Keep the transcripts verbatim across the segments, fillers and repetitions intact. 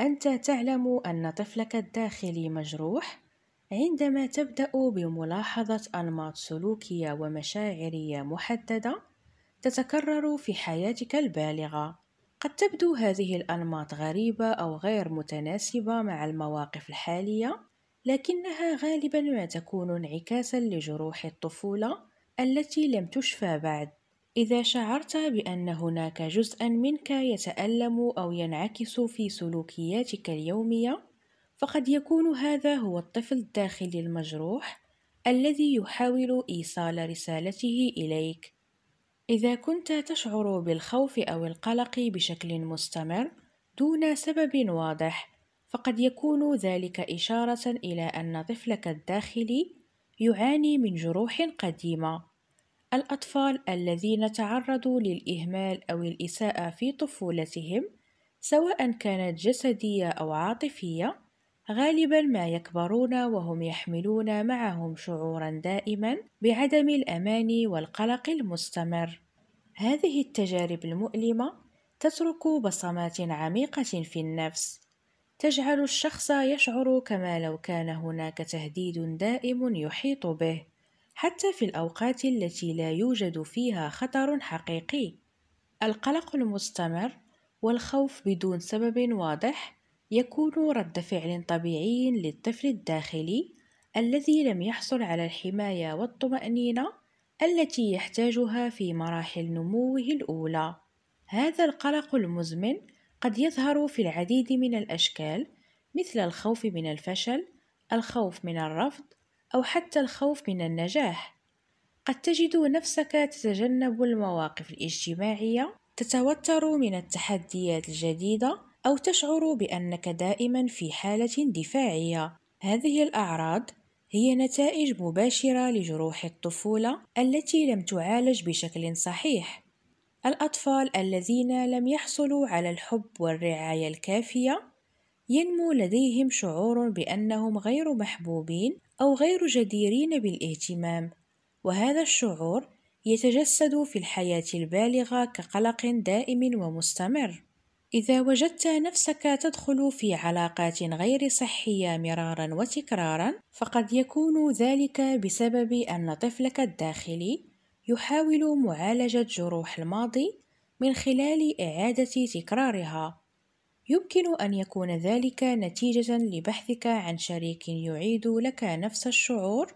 أنت تعلم أن طفلك الداخلي مجروح عندما تبدأ بملاحظة أنماط سلوكية ومشاعرية محددة تتكرر في حياتك البالغة. قد تبدو هذه الأنماط غريبة أو غير متناسبة مع المواقف الحالية، لكنها غالبا ما تكون انعكاسا لجروح الطفولة التي لم تشفى بعد. إذا شعرت بأن هناك جزءا منك يتألم أو ينعكس في سلوكياتك اليومية، فقد يكون هذا هو الطفل الداخلي المجروح الذي يحاول إيصال رسالته إليك. إذا كنت تشعر بالخوف أو القلق بشكل مستمر دون سبب واضح، فقد يكون ذلك إشارة إلى أن طفلك الداخلي يعاني من جروح قديمة. الأطفال الذين تعرضوا للإهمال أو الإساءة في طفولتهم، سواء كانت جسدية أو عاطفية، غالبا ما يكبرون وهم يحملون معهم شعورا دائما بعدم الأمان والقلق المستمر. هذه التجارب المؤلمة تترك بصمات عميقة في النفس، تجعل الشخص يشعر كما لو كان هناك تهديد دائم يحيط به، حتى في الأوقات التي لا يوجد فيها خطر حقيقي. القلق المستمر والخوف بدون سبب واضح يكون رد فعل طبيعي للطفل الداخلي الذي لم يحصل على الحماية والطمأنينة التي يحتاجها في مراحل نموه الأولى. هذا القلق المزمن قد يظهر في العديد من الأشكال، مثل الخوف من الفشل، الخوف من الرفض، أو حتى الخوف من النجاح. قد تجد نفسك تتجنب المواقف الاجتماعية، تتوتر من التحديات الجديدة، أو تشعر بأنك دائما في حالة دفاعية. هذه الأعراض هي نتائج مباشرة لجروح الطفولة التي لم تعالج بشكل صحيح. الأطفال الذين لم يحصلوا على الحب والرعاية الكافية ينمو لديهم شعور بأنهم غير محبوبين أو غير جديرين بالاهتمام، وهذا الشعور يتجسد في الحياة البالغة كقلق دائم ومستمر. إذا وجدت نفسك تدخل في علاقات غير صحية مرارا وتكرارا، فقد يكون ذلك بسبب أن طفلك الداخلي يحاول معالجة جروح الماضي من خلال إعادة تكرارها. يمكن أن يكون ذلك نتيجة لبحثك عن شريك يعيد لك نفس الشعور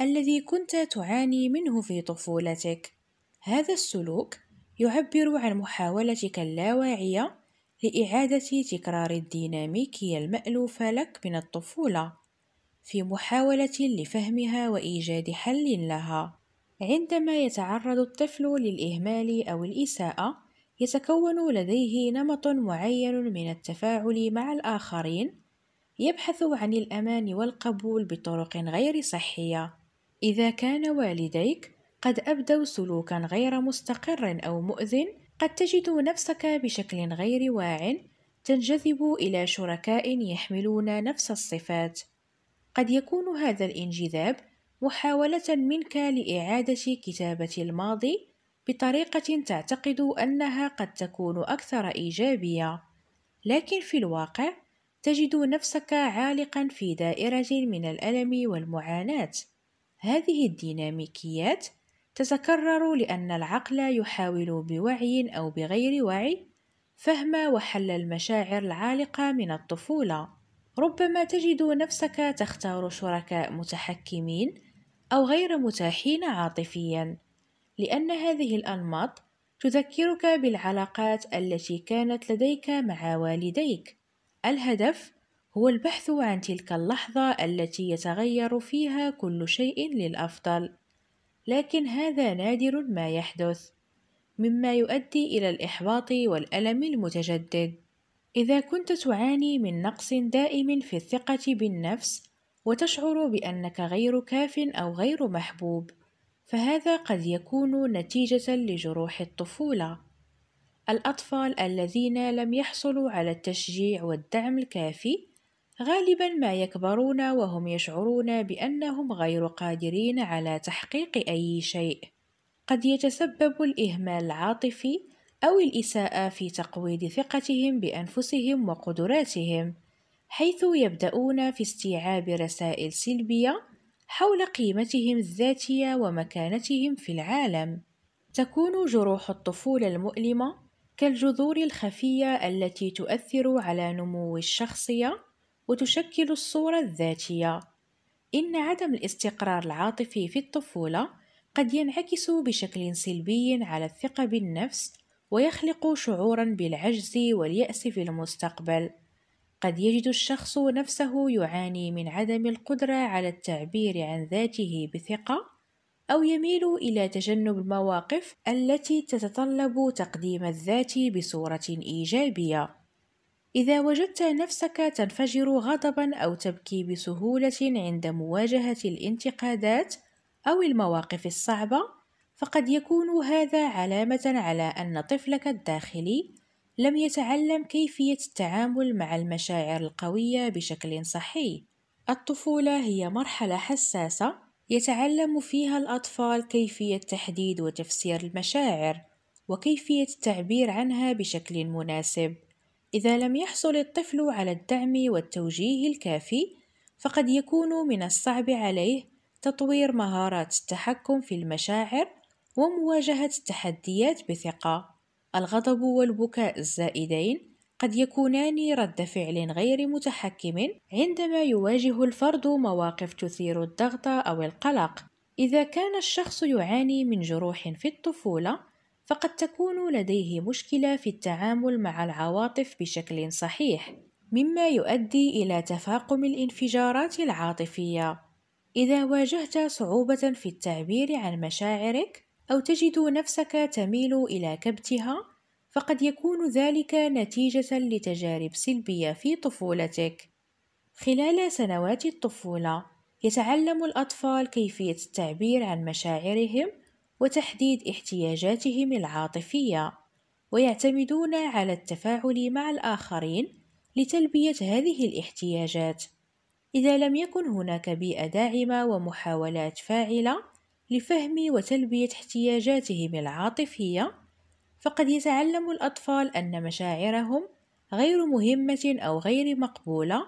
الذي كنت تعاني منه في طفولتك. هذا السلوك يعبر عن محاولتك اللاواعية لإعادة تكرار الديناميكية المألوفة لك من الطفولة، في محاولة لفهمها وإيجاد حل لها. عندما يتعرض الطفل للإهمال أو الإساءة، يتكون لديه نمط معين من التفاعل مع الآخرين، يبحث عن الأمان والقبول بطرق غير صحية. إذا كان والديك قد أبدوا سلوكا غير مستقر أو مؤذٍ، قد تجد نفسك بشكل غير واعٍ تنجذب إلى شركاء يحملون نفس الصفات. قد يكون هذا الانجذاب محاولة منك لإعادة كتابة الماضي بطريقة تعتقد أنها قد تكون أكثر إيجابية، لكن في الواقع تجد نفسك عالقا في دائرة من الألم والمعاناة. هذه الديناميكيات تتكرر لأن العقل يحاول بوعي أو بغير وعي فهم وحل المشاعر العالقة من الطفولة. ربما تجد نفسك تختار شركاء متحكمين أو غير متاحين عاطفياً، لأن هذه الأنماط تذكرك بالعلاقات التي كانت لديك مع والديك. الهدف هو البحث عن تلك اللحظة التي يتغير فيها كل شيء للأفضل، لكن هذا نادر ما يحدث، مما يؤدي إلى الإحباط والألم المتجدد. إذا كنت تعاني من نقص دائم في الثقة بالنفس وتشعر بأنك غير كاف أو غير محبوب، فهذا قد يكون نتيجة لجروح الطفولة. الأطفال الذين لم يحصلوا على التشجيع والدعم الكافي غالباً ما يكبرون وهم يشعرون بأنهم غير قادرين على تحقيق أي شيء. قد يتسبب الإهمال العاطفي أو الإساءة في تقويض ثقتهم بأنفسهم وقدراتهم، حيث يبدأون في استيعاب رسائل سلبية حول قيمتهم الذاتية ومكانتهم في العالم. تكون جروح الطفولة المؤلمة كالجذور الخفية التي تؤثر على نمو الشخصية وتشكل الصورة الذاتية. إن عدم الاستقرار العاطفي في الطفولة قد ينعكس بشكل سلبي على الثقة بالنفس ويخلق شعورا بالعجز واليأس في المستقبل. قد يجد الشخص نفسه يعاني من عدم القدرة على التعبير عن ذاته بثقة، أو يميل إلى تجنب المواقف التي تتطلب تقديم الذات بصورة إيجابية. إذا وجدت نفسك تنفجر غضبا أو تبكي بسهولة عند مواجهة الانتقادات أو المواقف الصعبة، فقد يكون هذا علامة على أن طفلك الداخلي لم يتعلم كيفية التعامل مع المشاعر القوية بشكل صحي. الطفولة هي مرحلة حساسة يتعلم فيها الأطفال كيفية تحديد وتفسير المشاعر وكيفية التعبير عنها بشكل مناسب. إذا لم يحصل الطفل على الدعم والتوجيه الكافي، فقد يكون من الصعب عليه تطوير مهارات التحكم في المشاعر ومواجهة التحديات بثقة. الغضب والبكاء الزائدين قد يكونان رد فعل غير متحكم عندما يواجه الفرد مواقف تثير الضغط أو القلق. إذا كان الشخص يعاني من جروح في الطفولة، فقد تكون لديه مشكلة في التعامل مع العواطف بشكل صحيح، مما يؤدي إلى تفاقم الانفجارات العاطفية. إذا واجهت صعوبة في التعبير عن مشاعرك أو تجد نفسك تميل إلى كبتها، فقد يكون ذلك نتيجة لتجارب سلبية في طفولتك. خلال سنوات الطفولة، يتعلم الأطفال كيفية التعبير عن مشاعرهم وتحديد احتياجاتهم العاطفية، ويعتمدون على التفاعل مع الآخرين لتلبية هذه الاحتياجات. إذا لم يكن هناك بيئة داعمة ومحاولات فاعلة لفهم وتلبية احتياجاتهم العاطفية، فقد يتعلم الأطفال أن مشاعرهم غير مهمة أو غير مقبولة،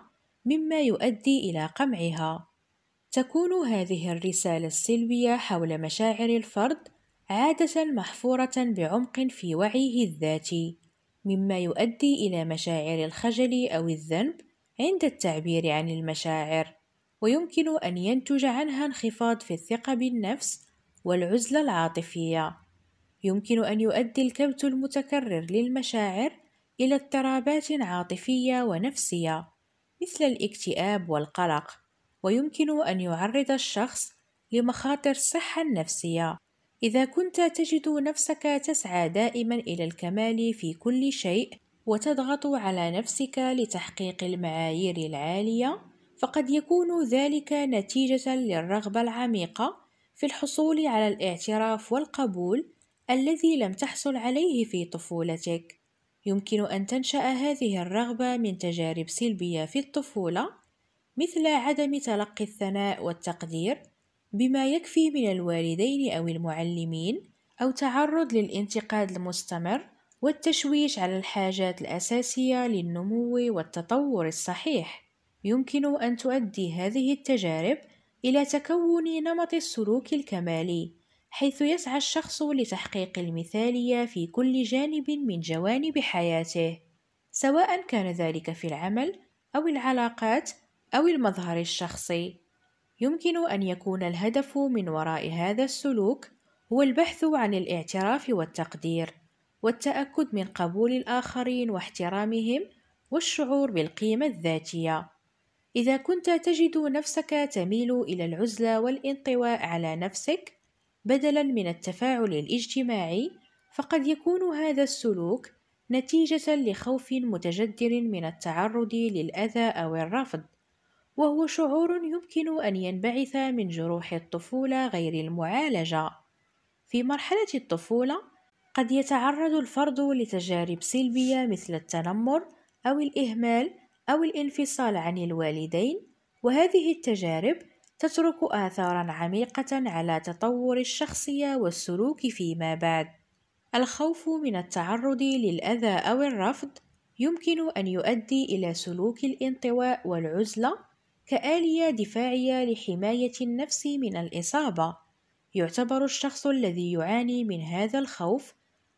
مما يؤدي إلى قمعها. تكون هذه الرسالة السلبية حول مشاعر الفرد عادة محفورة بعمق في وعيه الذاتي، مما يؤدي إلى مشاعر الخجل أو الذنب عند التعبير عن المشاعر، ويمكن أن ينتج عنها انخفاض في الثقة بالنفس والعزلة العاطفية. يمكن أن يؤدي الكبت المتكرر للمشاعر إلى اضطرابات عاطفية ونفسية مثل الاكتئاب والقلق، ويمكن أن يعرض الشخص لمخاطر الصحة النفسية. إذا كنت تجد نفسك تسعى دائما إلى الكمال في كل شيء وتضغط على نفسك لتحقيق المعايير العالية، فقد يكون ذلك نتيجة للرغبة العميقة في الحصول على الاعتراف والقبول الذي لم تحصل عليه في طفولتك. يمكن أن تنشأ هذه الرغبة من تجارب سلبية في الطفولة، مثل عدم تلقي الثناء والتقدير بما يكفي من الوالدين أو المعلمين، أو تعرض للانتقاد المستمر والتشويش على الحاجات الأساسية للنمو والتطور الصحيح. يمكن أن تؤدي هذه التجارب إلى تكون نمط السلوك الكمالي، حيث يسعى الشخص لتحقيق المثالية في كل جانب من جوانب حياته، سواء كان ذلك في العمل أو العلاقات أو المظهر الشخصي. يمكن أن يكون الهدف من وراء هذا السلوك هو البحث عن الاعتراف والتقدير، والتأكد من قبول الآخرين واحترامهم، والشعور بالقيمة الذاتية. إذا كنت تجد نفسك تميل إلى العزلة والانطواء على نفسك بدلاً من التفاعل الاجتماعي، فقد يكون هذا السلوك نتيجة لخوف متجذر من التعرض للأذى أو الرفض، وهو شعور يمكن أن ينبعث من جروح الطفولة غير المعالجة. في مرحلة الطفولة، قد يتعرض الفرد لتجارب سلبية مثل التنمر أو الإهمال أو الانفصال عن الوالدين، وهذه التجارب تترك آثاراً عميقة على تطور الشخصية والسلوك فيما بعد. الخوف من التعرض للأذى أو الرفض يمكن أن يؤدي إلى سلوك الانطواء والعزلة كآلية دفاعية لحماية النفس من الإصابة. يعتبر الشخص الذي يعاني من هذا الخوف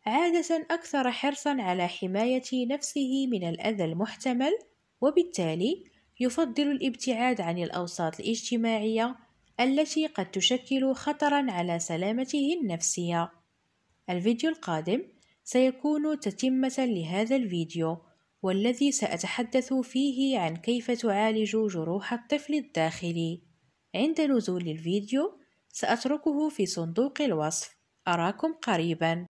عادة أكثر حرصا على حماية نفسه من الأذى المحتمل، وبالتالي يفضل الابتعاد عن الأوساط الاجتماعية التي قد تشكل خطرا على سلامته النفسية. الفيديو القادم سيكون تتمة لهذا الفيديو، والذي سأتحدث فيه عن كيف تعالج جروح الطفل الداخلي. عند نزول الفيديو سأتركه في صندوق الوصف. أراكم قريبا.